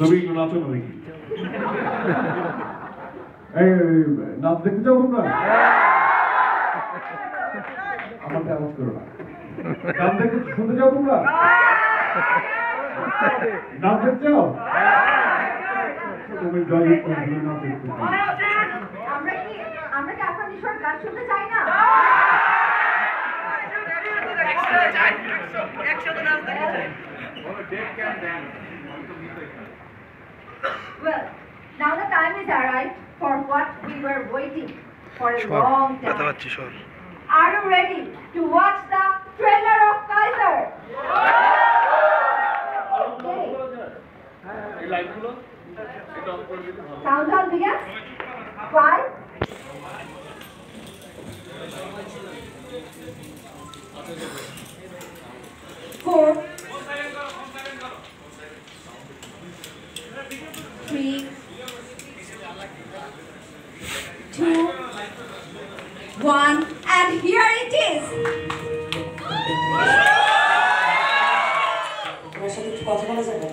Well, now the time is arrived for what we were waiting for a long time. Are you ready to watch the trailer of Kaiser? Okay. Countdown begins. 5, 4, 3, 2, 1, and here it is. Suspension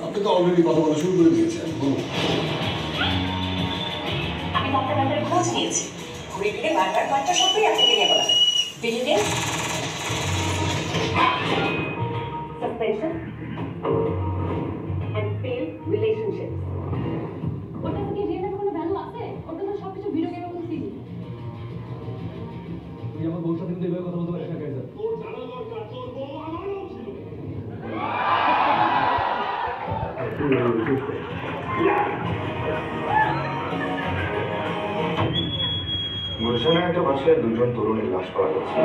and failed relationships. Mursan একটা বাসায় দুজন তরুণের লাশ পাওয়া গেছে।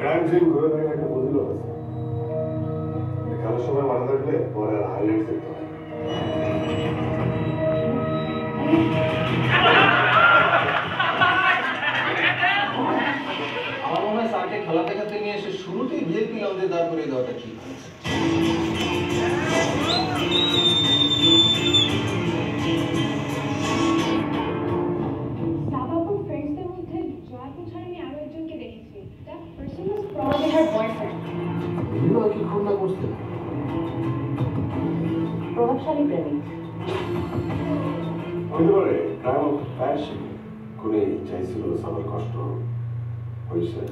Crime scene ঘুরে দেখার একটা ফজিলত আছে। দেখার সময় মারা থাকলে পরে হাইলাইটস দেখতে হয়। আমার মনে হয় সাথে খেলা দেখাতে নিয়ে এসে শুরুতেই ভিড় পেলাম যে দাঁড় করে দেওয়াটা ঠিক আছে। Prokashari Premi. Anyway, I am fashion. Kune chaisilo samar koshto. Hoyse,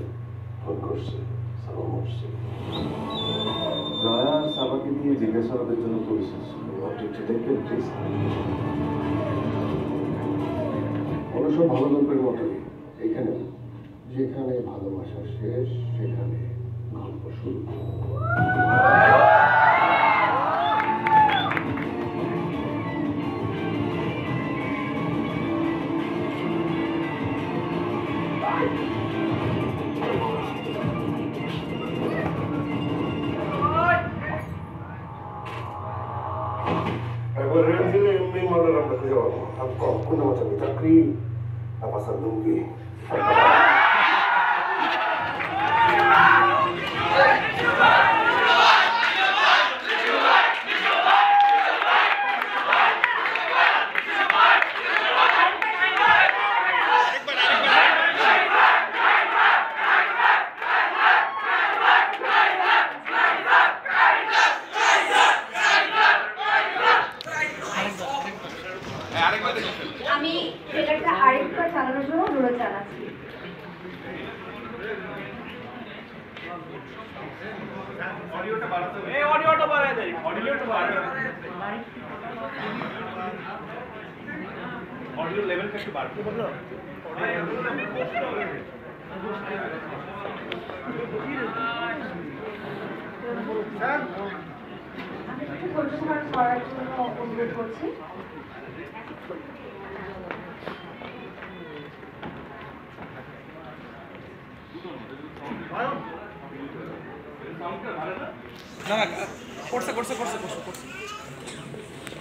honkoshe, samamoshe. Daya sabaki niye jigesharader jonno korishes. Objectটি দেখবেন প্লিজ। অবশ্য ভালো গল্পের মতই এখানে যেখানে ভালোবাসা শেষ সেখানে গল্প শুরু। No, no, no, no, no, no,